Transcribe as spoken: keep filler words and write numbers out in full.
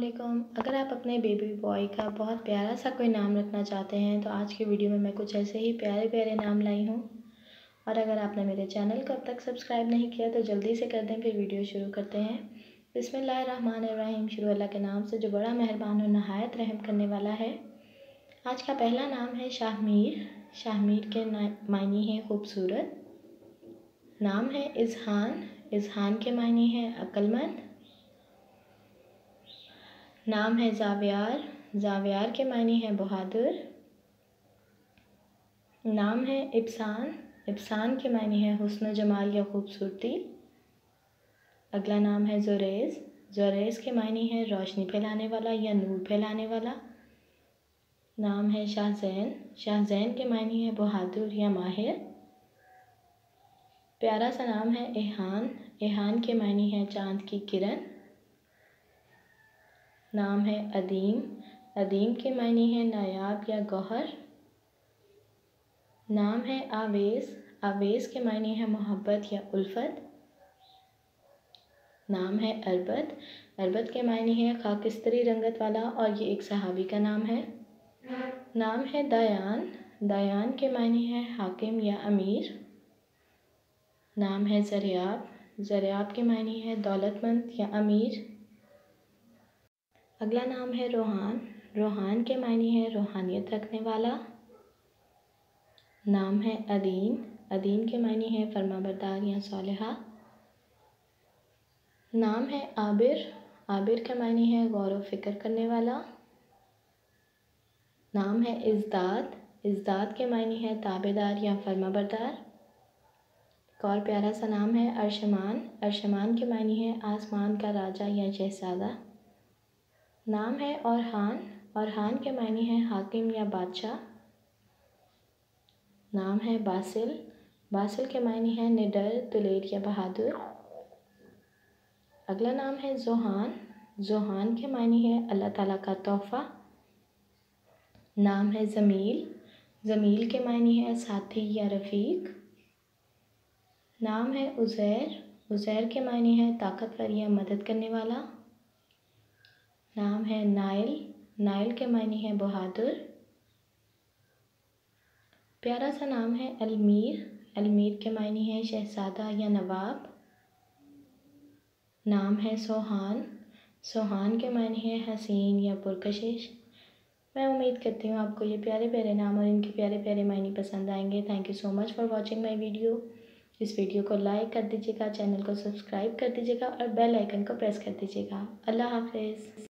वालेकुम। अगर आप अपने बेबी बॉय का बहुत प्यारा सा कोई नाम रखना चाहते हैं तो आज की वीडियो में मैं कुछ ऐसे ही प्यारे प्यारे नाम लाई हूँ। और अगर आपने मेरे चैनल को अब तक सब्सक्राइब नहीं किया तो जल्दी से कर दें, फिर वीडियो शुरू करते हैं। बिस्मिल्लाहिर्रहमानिर्रहीम। शुरू अल्लाह के नाम से जो बड़ा मेहरबान और नहायत रहम करने वाला है। आज का पहला नाम है शाहमीर। शाहमीर के मायने हैं खूबसूरत। नाम है इजहान। इजहान के मायने हैं अक्लमंद। नाम है जावियार। जावियार के मायने हैं बहादुर। नाम है इब्सान। इब्सान के मायने हैं हुस्न जमाल या खूबसूरती। अगला नाम है जोरेज। जोरेज के मायने हैं रोशनी फैलाने वाला या नूर फैलाने वाला। नाम है शाहजाइन। शाहजाइन के मायने हैं बहादुर या माहिर। प्यारा सा नाम है एहान। एहान के मायने हैं चाँद की किरण। नाम है अदीम। अदीम के मायने हैं नायाब या गौहर। नाम है आवेज़। आवेज़ के मायने हैं मोहब्बत या उल्फत। नाम है अर्बद। अर्बद के मायने हैं खाकिस्तरी रंगत वाला और ये एक सहाबी का नाम है। नाम है दायान। दायान के मायने हैं हाकिम या अमीर। नाम है ज़रियाब। ज़रियाब के मायने हैं दौलतमंद या अमीर। अगला नाम है रोहान। रोहान के मायने हैं रूहानियत रखने वाला। नाम है अदीन। अदीन के मायने हैं फरमाबरदार या सालिहा। नाम है आबिर। आबिर के मायने हैं गौर व फिक्र करने वाला। नाम है इज़्दाद। इज़्दाद के मायने हैं ताबेदार या फरमाबरदार। एक और प्यारा सा नाम है अर्शमान। अर्शमान के मायने हैं आसमान का राजा या शहजादा। नाम है औरहान। औरहान के मायने हैं हाकिम या बादशाह। नाम है बासिल। बासिल के मायने हैं निडर, दिलेर या बहादुर। अगला नाम है जोहान। जोहान के मायने हैं अल्लाह ताला का तोहफ़ा। नाम है ज़मील। ज़मील के मायने हैं साथी या रफ़ीक। नाम है उज़ैर। उज़ैर के मायने हैं ताकतवर या मदद करने वाला। नाम है नाइल। नाइल के मायने हैं बहादुर। प्यारा सा नाम है अलमीर। अलमीर के मायने हैं शहजादा या नवाब। नाम है सोहान। सोहान के मायने हैं हसीन या पुरकशिश। मैं उम्मीद करती हूँ आपको ये प्यारे प्यारे नाम और इनके प्यारे प्यारे मायने पसंद आएंगे। Thank you so much for watching my video. इस वीडियो को लाइक कर दीजिएगा, चैनल को सब्सक्राइब कर दीजिएगा और बेल आइकन को प्रेस कर दीजिएगा। अल्लाह हाफ़िज़।